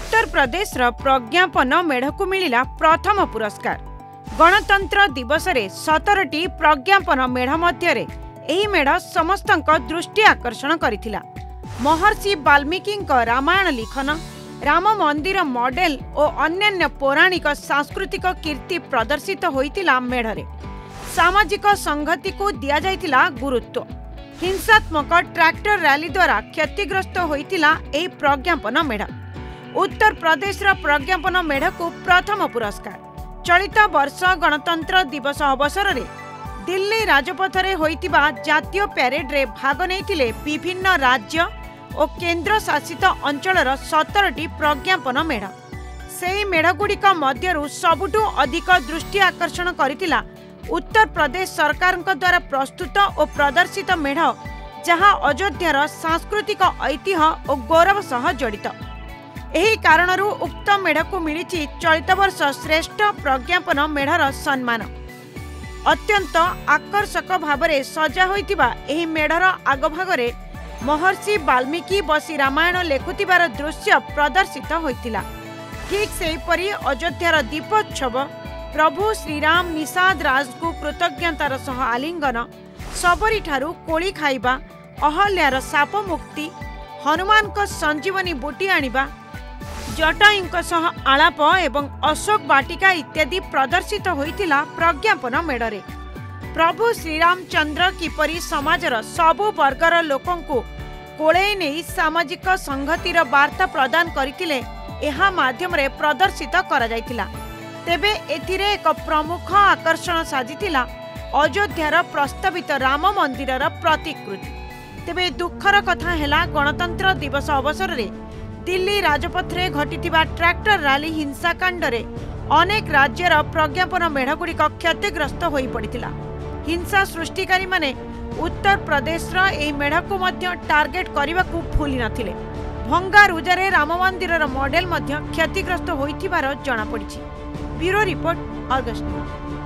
उत्तर प्रदेश प्रज्ञापन मेढ़ को मिला प्रथम पुरस्कार। गणतंत्र दिवस रे 17 प्रज्ञापन मेढ़ मध्य मेढ़ समस्त दृष्टि आकर्षण करिथिला। महर्षि वाल्मीकि रामायण लिखन, राम मंदिर मॉडल और अन्य पौराणिक सांस्कृतिक कीर्ति प्रदर्शित होइतिला। मेढ़रे सामाजिक संहति को दिया जाइतिला गुरुत्व। हिंसात्मक ट्रैक्टर रैली द्वारा क्षतिग्रस्त होइतिला ए प्रज्ञापन मेढ़। उत्तर प्रदेश प्रज्ञापन मेढ़ को प्रथम पुरस्कार। चलित वर्ष गणतंत्र दिवस अवसर में दिल्ली राजपथरे होइतिबा जातीय परेड रे भाग नेतिले विभिन्न राज्य और केन्द्र शासित अंचलर 17 प्रज्ञापन मेढ़। से मेढ़गुड़िक मध्यरु सबुठु अधिक दृष्टि आकर्षण करितिला उत्तर प्रदेश सरकारक द्वारा प्रस्तुत और प्रदर्शित मेढ़, जहां अयोध्यार सांस्कृतिक ऐतिह्य और गौरव सह जड़ित। एही कारणरू उक्त मेढ़ को मिली चलित वर्ष श्रेष्ठ प्रज्ञापन मेढ़र सम्मान। अत्यंत आकर्षक भावरे सजा होइतिबा एही मेढ़र आगभागरे महर्षि वाल्मीकि बसी रामायण लेखुतिबार दृश्य प्रदर्शित होइतिला। ठीक सेहिपरि अयोध्यार दीपोत्सव, प्रभु श्रीराम निषाद राज को कृतज्ञतार सह आलिंगन, सबरी ठारू कोली खाइबा, अहल्यार साप मुक्ति, हनुमान संजीवनी बूटी आनिबा, जटायूं सह आलाप एवं अशोक वाटिका इत्यादि प्रदर्शित होइतिला। प्रज्ञापन मेढ़रे प्रभु श्रीरामचंद्र किपरि समाजर सबु वर्गर लोकंकु कोळेई नेई सामाजिक संहतिर वार्ता प्रदान करितिले, एहा माध्यमरे प्रदर्शित करा जाइतिला। तेबे एथिरे एक प्रमुख आकर्षण साजितिला अयोध्यार प्रस्तावित राम मंदिरर प्रतिकृति। तेबे दुखर कथा हेला गणतंत्र दिवस अवसर में दिल्ली राजपथरे घटिथिबा ट्रैक्टर रैली हिंसाकांडरे अनेक राज्यर प्रज्ञापन मेढ़गुड़िक क्षतिग्रस्त होई पड़िथिला। हिंसा सृष्टिकारी माने उत्तर प्रदेशर एही मेढ़कु मध्य टार्गेट करबाकु भूली नथिले। भंगा रुजारे राम मंदिरर मॉडल मध्य क्षतिग्रस्त होइथिबार जणापड़िछि। Bureau report, August.